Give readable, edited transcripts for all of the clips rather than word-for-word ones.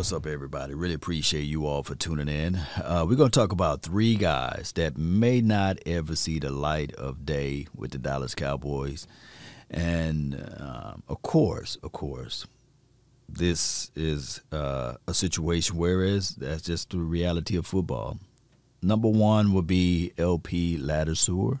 What's up, everybody? Really appreciate you all for tuning in. We're going to talk about three guys that may not ever see the light of day with the Dallas Cowboys. And, of course, this is a situation whereas that's just the reality of football. Number one would be LP Ladouceur.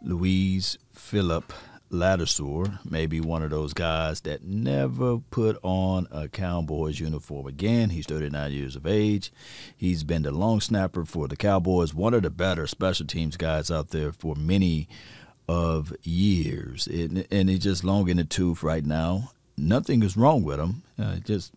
Louis-Philippe Ladouceur may be one of those guys that never put on a Cowboys uniform again. He's 39 years of age. He's been the long snapper for the Cowboys, one of the better special teams guys out there for many of years. And he's just long in the tooth right now. Nothing is wrong with him. He's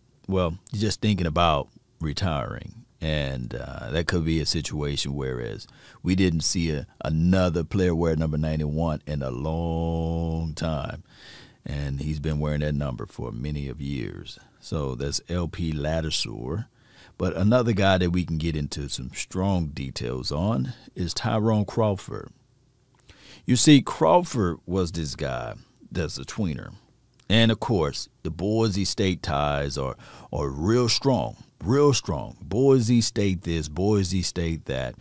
just thinking about retiring. And that could be a situation whereas we didn't see another player wear number 91 in a long time. And he's been wearing that number for many of years. So that's LP Ladouceur. But another guy that we can get into some strong details on is Tyrone Crawford. You see, Crawford was this guy that's a tweener. And, of course, the Boise State ties are real strong. Real strong. Boise State this, Boise State that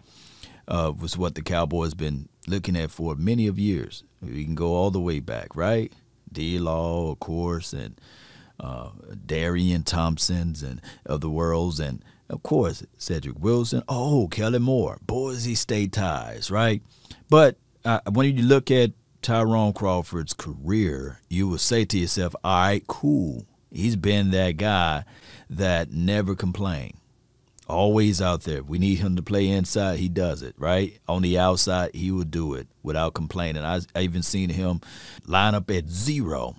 was what the Cowboys been looking at for many of years. We can go all the way back, right? D-Law, of course, and Darian Thompson's and of the worlds, and of course Cedric Wilson. Oh, Kelly Moore, Boise State ties, right? But when you look at Tyrone Crawford's career, you will say to yourself, "All right, cool." He's been that guy that never complained, always out there. We need him to play inside. He does it, right? On the outside, he will do it without complaining. I even seen him line up at zero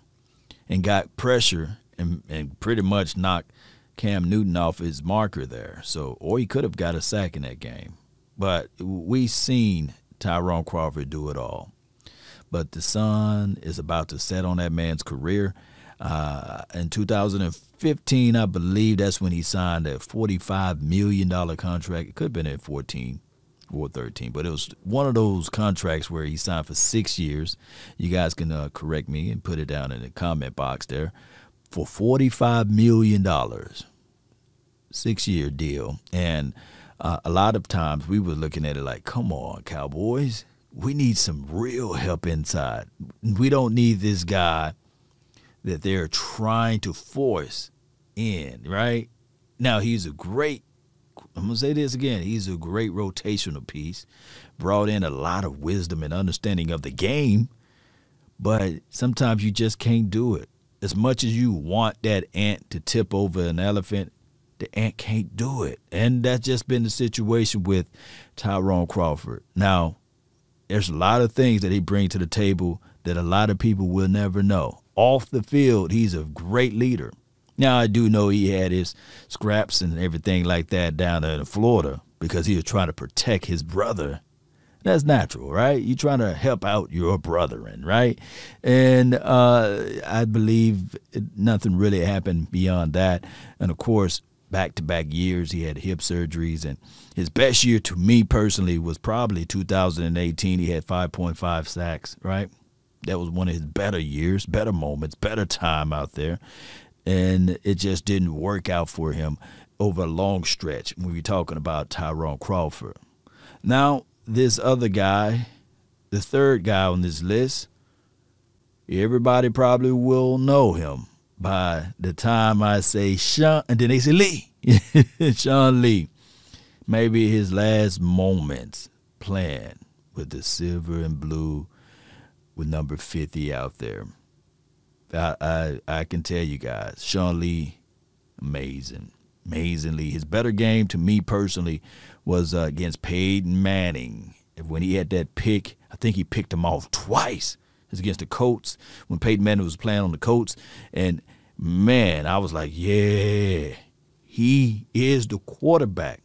and got pressure and pretty much knocked Cam Newton off his marker there. So, or he could have got a sack in that game. But we seen Tyrone Crawford do it all. But the sun is about to set on that man's career. In 2015, I believe that's when he signed a $45 million contract. It could have been at 14 or 13, but it was one of those contracts where he signed for 6 years. You guys can correct me and put it down in the comment box there. For $45 million, six-year deal. And a lot of times we were looking at it like, come on, Cowboys, we need some real help inside. We don't need this guy that they're trying to force in, right? Now, he's a great, I'm going to say this again, he's a great rotational piece, brought in a lot of wisdom and understanding of the game, but sometimes you just can't do it. As much as you want that ant to tip over an elephant, the ant can't do it. And that's just been the situation with Tyrone Crawford. Now, there's a lot of things that he brings to the table that a lot of people will never know. Off the field, he's a great leader. Now, I do know he had his scraps and everything like that down in Florida because he was trying to protect his brother. That's natural, right? You're trying to help out your brethren, right? And I believe nothing really happened beyond that. And, of course, back-to-back years, he had hip surgeries. And his best year to me personally was probably 2018. He had 5.5 sacks, right? That was one of his better years, better moments, better time out there. And it just didn't work out for him over a long stretch when we're talking about Tyrone Crawford. Now, this other guy, the third guy on this list, everybody probably will know him by the time I say Sean, and then they say Lee. Sean Lee, maybe his last moments playing with the silver and blue with number 50 out there. I can tell you guys, Sean Lee, amazing. Amazingly. His better game to me personally was against Peyton Manning. When he had that pick, I think he picked him off twice. It was against the Colts when Peyton Manning was playing on the Colts. And, man, I was like, yeah, he is the quarterback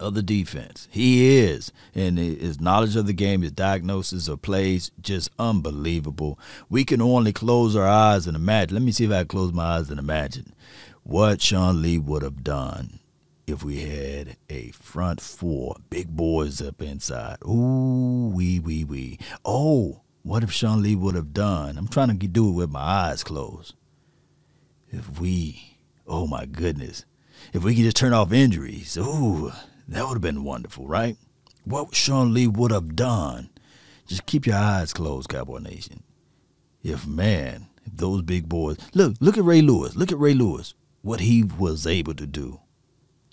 of the defense. He is. And his knowledge of the game, his diagnosis of plays, just unbelievable. We can only close our eyes and imagine. Let me see if I can close my eyes and imagine what Sean Lee would have done if we had a front four, big boys up inside. Ooh, wee, wee, wee. Oh, what if Sean Lee would have done? I'm trying to do it with my eyes closed. If we oh my goodness, if we could just turn off injuries, ooh, that would have been wonderful, right? What Sean Lee would have done. Just keep your eyes closed, Cowboy Nation. If, man, if those big boys, look at Ray Lewis. Look at Ray Lewis, what he was able to do.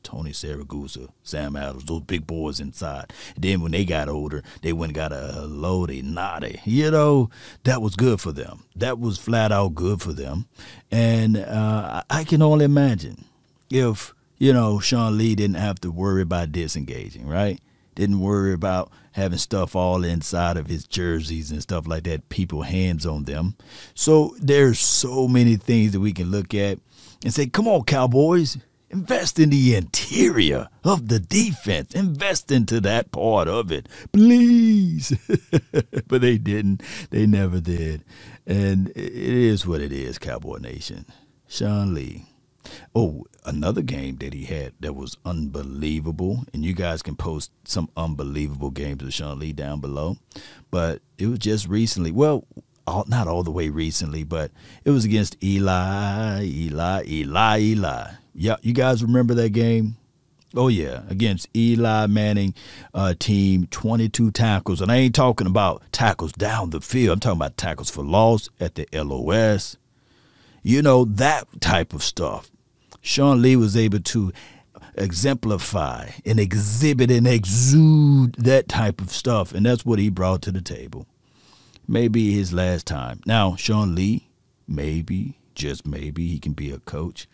Tony Saragusa, Sam Adams, those big boys inside. And then when they got older, they went and got a loady, naughty. You know, that was good for them. That was flat out good for them. And I can only imagine if, you know, Sean Lee didn't have to worry about disengaging, right? Didn't worry about having stuff all inside of his jerseys and stuff like that, people hands on them. So there's so many things that we can look at and say, come on, Cowboys, invest in the interior of the defense. Invest into that part of it, please. But they didn't. They never did. And it is what it is, Cowboy Nation. Sean Lee. Oh, another game that he had that was unbelievable, and you guys can post some unbelievable games of Sean Lee down below, but it was just recently, well, not all the way recently, but it was against Eli. Yeah, you guys remember that game? Oh, yeah, against Eli Manning team, 22 tackles, and I ain't talking about tackles down the field. I'm talking about tackles for loss at the LOS, you know, that type of stuff. Sean Lee was able to exemplify and exhibit and exude that type of stuff, and that's what he brought to the table. Maybe his last time. Now, Sean Lee, maybe, just maybe, he can be a coach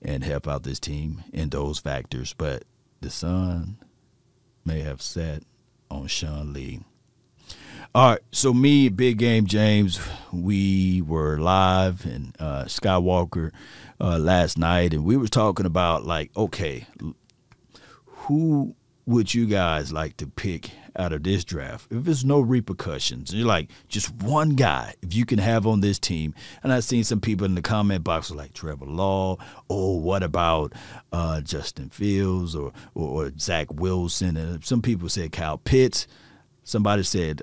and help out this team in those factors, but the sun may have set on Sean Lee. All right, so me, Big Game James, we were live in Skywalker last night, and we were talking about, like, okay, who would you guys like to pick out of this draft if there's no repercussions? You're like, just one guy if you can have on this team. And I've seen some people in the comment box like Trevor Law, oh, what about Justin Fields or Zach Wilson? And some people said Kyle Pitts. Somebody said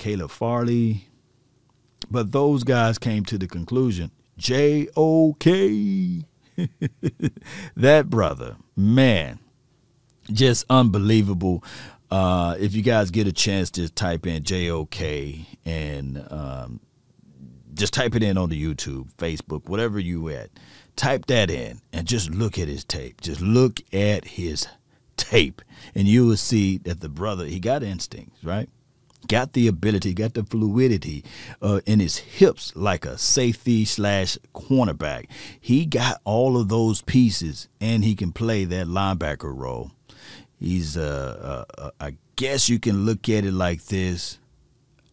Caleb Farley. But those guys came to the conclusion, J-O-K. That brother, man, just unbelievable. If you guys get a chance, just type in J-O-K and just type it in on the YouTube, Facebook, whatever you at. Type that in and just look at his tape. Just look at his tape, and you will see that the brother, he got instincts, right? Got the ability, got the fluidity in his hips like a safety / cornerback. He got all of those pieces, and he can play that linebacker role. He's, I guess you can look at it like this,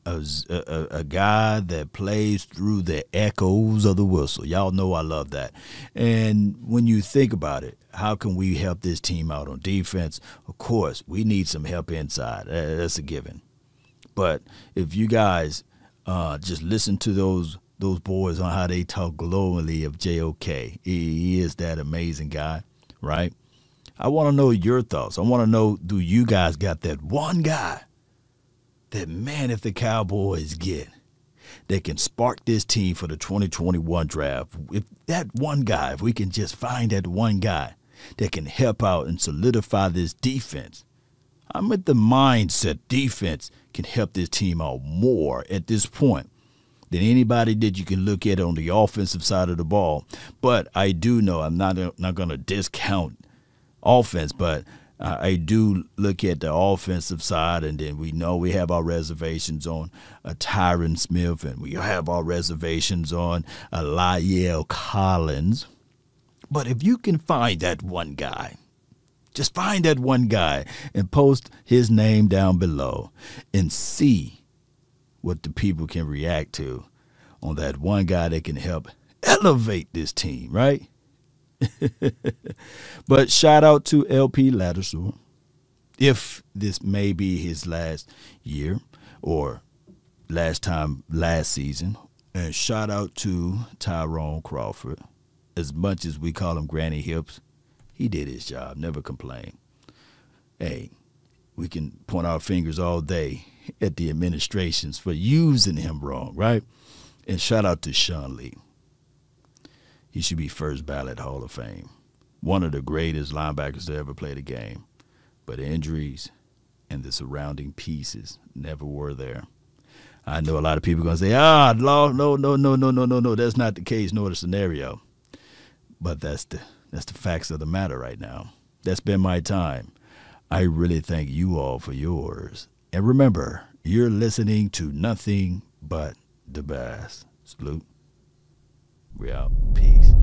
a guy that plays through the echoes of the whistle. Y'all know I love that. And when you think about it, how can we help this team out on defense? Of course, we need some help inside. That's a given. But if you guys just listen to those boys on how they talk glowingly of J-O-K, he is that amazing guy, right? I want to know your thoughts. I want to know, do you guys got that one guy that, man, if the Cowboys get, they can spark this team for the 2021 draft? If that one guy, if we can just find that one guy that can help out and solidify this defense, I'm at the mindset defense can help this team out more at this point than anybody that you can look at on the offensive side of the ball. But I do know, I'm not going to discount offense, but I do look at the offensive side, and then we know we have our reservations on Tyron Smith, and we have our reservations on Lyell Collins. But if you can find that one guy, just find that one guy and post his name down below and see what the people can react to on that one guy that can help elevate this team, right? But shout out to LP Ladouceur. If this may be his last year or last season. And shout out to Tyrone Crawford. As much as we call him Granny Hips, he did his job. Never complained. Hey, we can point our fingers all day at the administrations for using him wrong, right? And shout out to Sean Lee. He should be first ballot Hall of Fame. One of the greatest linebackers to ever play the game. But injuries and the surrounding pieces never were there. I know a lot of people are going to say, no, that's not the case nor the scenario. But that's the facts of the matter right now. That's been my time. I really thank you all for yours. And remember, you're listening to nothing but the best. Salute. We out. Peace.